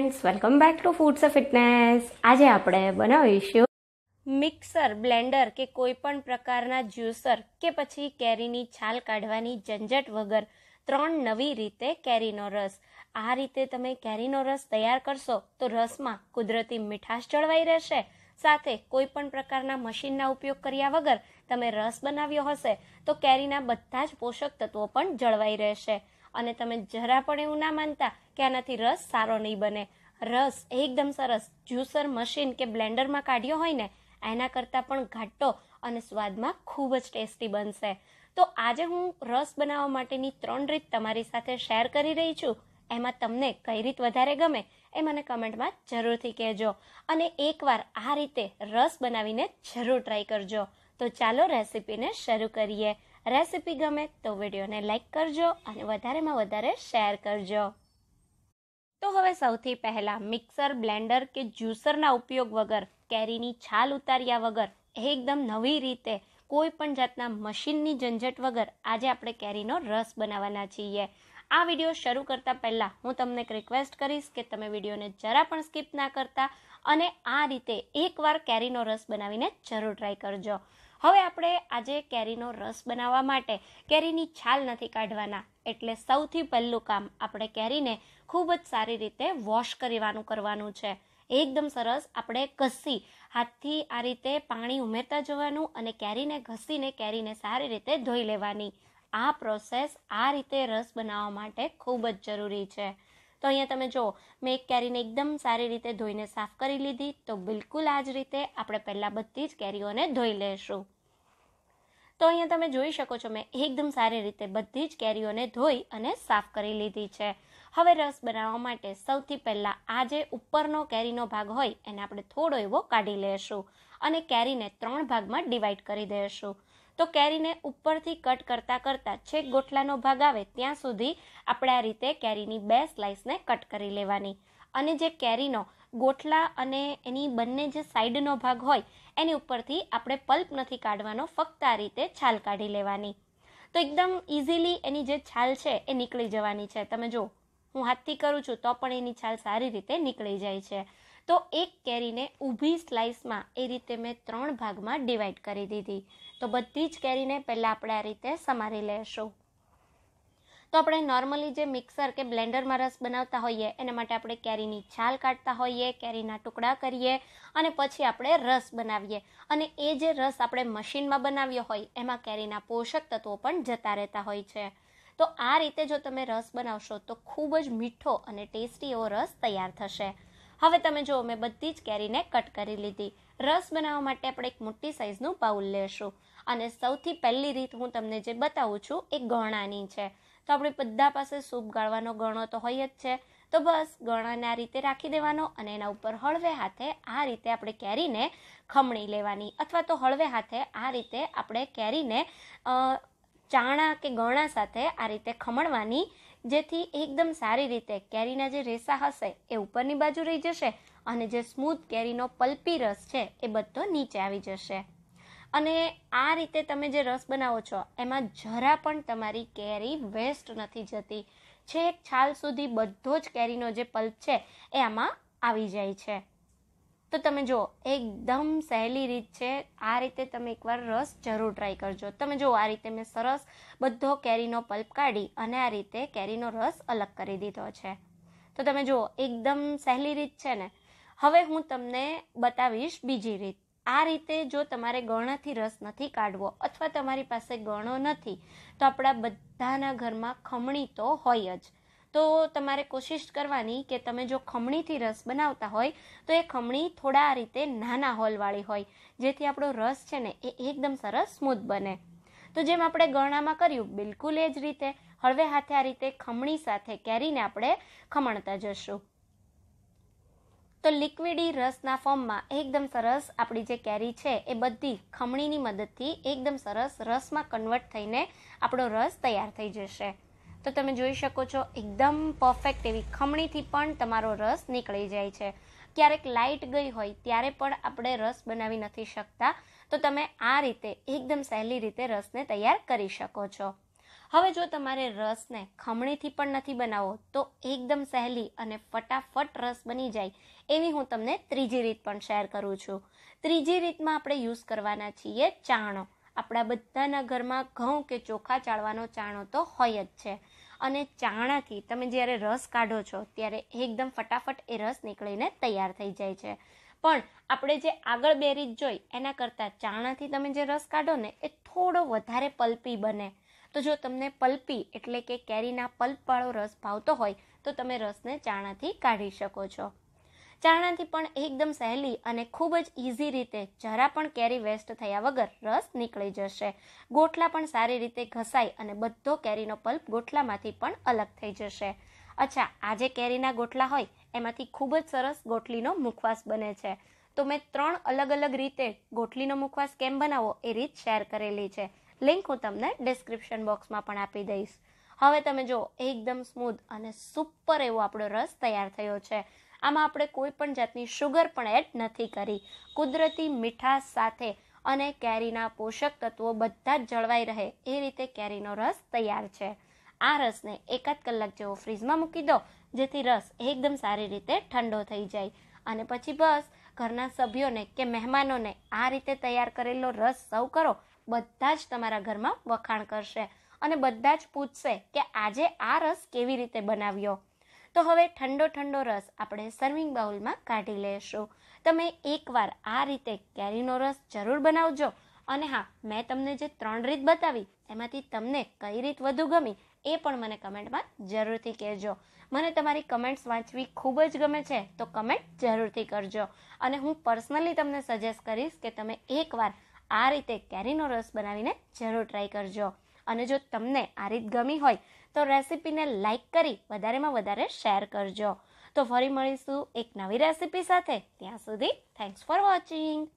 Friends welcome back to foods fitness. आज આપણે બનાવીશું મિક્સર, બ્લેન્ડર કે કોઈ પણ પ્રકારના જ્યુસર કે પછી કેરીની છાલ કાઢવાની ઝંઝટ વગર ત્રણ નવી રીતે કેરીનો રસ। આ રીતે તમે કેરીનો રસ તૈયાર કરશો તો રસમાં કુદરતી મીઠાશ જળવાઈ રહેશે, સાથે કોઈ પણ પ્રકારના મશીનના ઉપયોગ કર્યા વગર તમે રસ બનાવ્યો હશે તો કેરીના બધા જ પોષક તત્વો પણ જળવાઈ રહેશે અને તમે જરા પણ એવું ના માનતા કે આનાથી રસ સારો નહીં બને। રસ એકદમ સરસ જ્યુસર મશીન કે બ્લેન્ડરમાં કાઢ્યો હોય ને એના કરતાં પણ ઘાટો અને સ્વાદમાં ખૂબ જ ટેસ્ટી બનશે। તો આજે હું રસ બનાવવા માટેની ત્રણ રીત તમારી સાથે શેર કરી રહી છું, એમાં તમને કઈ રીત વધારે ગમે એ મને કમેન્ટમાં જરૂરથી કહેજો અને એકવાર આ રીતે રસ બનાવીને જરૂર ટ્રાય કરજો। તો ચાલો રેસીપીને શરૂ કરીએ। रेसिपी गमे तो विडियो ने लाइक करजो और वधारे में वधारे शेर करजो। तो हवे सौथी पहला मिक्सर, ब्लेंडर के ज्यूसर ना उपयोग वगर केरीनी छाल उतार्या वगर एकदम नवी रीते कोईपण जातना मशीननी झंझट वगर आज आपणे केरीनो रस बनाववाना छीए। आ विडियो शुरू करता पहला हूँ तमने एक रिक्वेस्ट करीश कि तमे विडियो ने जरा पण स्कीप ना करता अने आ रीते एक वार केरीनो रस बनावीने जरूर ट्राय करजो। હવે આપણે આજે કેરીનો રસ બનાવવા માટે કેરીની છાલ નથી કાઢવાના, એટલે સૌથી પહેલું કામ આપણે કેરીને ખૂબ જ સારી રીતે વોશ કરવાનું છે। એકદમ સરસ આપણે ઘસી હાથથી આ રીતે પાણી ઉમેરતા જવાનું અને કેરીને ઘસીને કેરીને સારી રીતે ધોઈ લેવાની। આ પ્રોસેસ આ રીતે રસ બનાવવા માટે ખૂબ જ જરૂરી છે। तो अहीं तमे जो मैं एक केरी ने एकदम सारी रीते धोईने साफ करी लीधी। तो बिल्कुल आज रीते आपणे पहला बधी ज केरीओने धोई लेशुं। तो अहीं तमे जोई शको छो मैं एकदम सारी रीते बधी ज केरीओने धोई अने साफ करी लीधी छे। हवे रस बनाववा माटे सौथी पहेला आ जे उपरनो केरीनो भाग होय एने आपणे थोड़ो एवो काढी लेशुं अने केरीने त्रण भागमां डिवाइड करी देशुं। तो केरीने उपरथी कट करता करता छेक गोठलानो भाग आवे त्यां सुधी आपणे आ रीते केरीनी बे स्लाइसने कट करी लेवानी अने जे केरीनो गोठला अने एनी बंने जे साइडनो भाग होय एनी उपरथी आपणे पल्प नथी काढवानो, फक्त आ रीते छाल काढी लेवानी। तो एकदम इजीली एनी जे छाल छे ए नीकळी जवानी छे। तमे जो हूँ हाथथी करूं छुं तो पण एनी छाल सारी रीते नीकळी जाय छे। तो एक केरीने ऊभी स्लाइसमां ए रीते मैं त्रण भागमां डिवाइड करी दीधी। तो बधी ज केरीने पहला आपणे आ रीते समारी लेशुं। तो आपणे नॉर्मली जे मिक्सर के ब्लेंडरमां रस बनावता होईए एना माटे आपणे केरीनी छाल काढता होईए, केरीना टुकड़ा करीए अने पछी आपणे रस बनावीए अने ए जे रस आपणे मशीनमां बनाव्यो होय एमां केरीना पोषक तत्वो पण जता रहेता होय छे। तो आ रीते जो तमे रस बनावशो तो खूब ज मीठो अने टेस्टी एवो रस तैयार थशे। हवे तमे जो मैं बधी ज केरीने कट करी लीधी। रस बनाववा माटे आपणे एक मोटी साइजनुं बाउल लेशुं अने सौथी पहली रीत हूँ तमने जे बतावुं छुं ए गणानी छे। तो आपणे बधा पासे सूप गाळवानो गणो तो होय ज छे। तो बस गणाने आ रीते राखी देवानो अने एना उपर हळवे हाथे आ रीते आपणे केरीने खमणी लेवानी अथवा तो हळवे हाथे आ रीते आपणे केरीने चाणा के गणा साथे आ रीते खमणवानी, जेथी एकदम सारी रीते केरीना जे रेसा हशे ए उपरनी बाजू रही जशे अने जे स्मूथ केरीनो पल्पी रस छे ए बधो नीचे आवी जशे। अने आ रीते तमे जे रस बनावो छो एमां जरा पण तमारी केरी वेस्ट नथी जती, छेक छाल सुधी बधो ज केरीनो जे पल्प छे ए आमां आवी जाय छे। तो तमे जो एकदम सहेली रीत छे। आ रीते तमे एकवार रस जरूर ट्राय करजो। तमे जो आ रीते मैं सरस बधो केरीनो पल्प काढी अने आ रीते केरीनो रस अलग करी दीधो छे। तो तमे जो एकदम सहेली रीत छे ने। हवे हूँ तमने बतावीश बीजी रीत। आ रीते जो तमारे गणाथी रस नथी काढवो अथवा तमारी पासे गणो नथी तो आपणा बधाना घरमां खमणी तो होय ज। तो तमारे कोशिश करवानी के तमे जो खमणी थी रस बनावता होय तो ए खमणी थोड़ा आ रीते नाना होलवाळी होय, जेथी आपणो रस छे ने ए एकदम सरस स्मूथ बने। तो जेम आपणे गणामां कर्युं बिल्कुल ए ज रीते हळवे हाथे आ रीते खमणी साथे केरीने आपणे खमणता जशुं। तो लिक्विडी रसना फॉर्ममां एकदम सरस आपणी जे केरी छे ए बधी खमणीनी मददथी एकदम सरस रसमां कन्वर्ट थईने आपणो रस तैयार थई जशे। तो तमे जोई शको छो एकदम परफेक्ट एवी खमणीथी पण तमारो रस नीकळी जाय छे। क्यारेक लाइट गई होय त्यारे पण आपणे रस बनावी नथी शकता तो तमे आ रीते एकदम सहेली रीते रसने तैयार करी शको छो। હવે જો તમારે રસને ખમણીથી પણ નથી બનાવવો તો એકદમ સહેલી અને ફટાફટ રસ બની જાય એવી હું તમને ત્રીજી રીત પણ શેર કરું છું। ત્રીજી રીતમાં આપણે યુઝ કરવાના છીએ ચાણો। આપણા બધાના ઘરમાં ઘઉં કે ચોખા ચાળવાનો ચાણો તો હોય જ છે અને ચાણાથી તમે જ્યારે રસ કાઢો છો ત્યારે એકદમ ફટાફટ એ રસ નીકળીને તૈયાર થઈ જાય છે। પણ આપણે જે આગળ બે રીત જોઈ એના કરતાં ચાણાથી તમે જે રસ કાઢો ને એ થોડો વધારે પલ્પી બને। તો જો તમને પલ્પી એટલે કે કેરીના પલ્પવાળો રસ ભાવતો હોય તો તમે રસને ચાણાથી કાઢી શકો છો। ચાણાથી પણ એકદમ સહેલી અને ખૂબ જ ઇઝી રીતે જરા પણ કેરી વેસ્ટ થયા વગર રસ નીકળી જશે। ગોટલા પણ સારી રીતે ઘસાય અને બધો કેરીનો પલ્પ ગોટલામાંથી પણ અલગ થઈ જશે। अच्छा, आज केरीना गोटला होय एमांथी खूब ज सरस गोटलीनो मुखवास बने छे। तो मैं 3 अलग अलग रीते गोटलीनो मुखवास केम बनावो ए रीत शेर करेली छे। लिंक हूँ तमने डिस्क्रिप्शन बॉक्स में पण आपी दईश। हवे तमे जो एकदम स्मूथ अने सुपर एवो आपणो रस तैयार थयो छे। आमां आपणे कोई पण जातनी शुगर पण एड नथी करी। कुदरती मीठास साथे अने केरीना पोषक तत्वो बधा ज जळवाई रहे ए रीते केरीनो रस तैयार छे। आ रस ने 1 कलाक जेवो फ्रीज में मूकी दो जेथी रस एकदम सारी रीते ठंडो थई जाय अने पछी बस घरना सभ्यों ने के मेहमानों ने आ रीते तैयार करेलो रस सर्व करो। बधा ज तमारा घर में वखाण करशे अने बधा ज पूछशे के आजे आ रस केवी रीते बनाव्यो। तो हवे ठंडो ठंडो रस आपणे सर्विंग बाउल में काढी लेशुं। तमे एकवार आ रीते केरीनो रस जरूर बनावजो। अने हाँ, मैं तमने जे 3 रीत बतावी एमांथी तमने कई रीत वधु गमी ए पण मने कमेंट में जरूरथी कहेजो। मने तमारी कमेंट्स वाँचवी खूब ज गमे छे तो कमेंट जरूरथी करजो। अने हूँ पर्सनली तमने सजेस्ट करीश के तमे एकवार आ रीते केरीनो रस बनावीने जरूर ट्राय करजो। अने जो तमने आ रीत गमी होय तो रेसिपीने लाइक करी वधारेमां वधारे शेर करजो। तो फरी मळीशुं एक नवी रेसिपी साथे। त्यां सुधी थैंक्स फॉर वॉचिंग।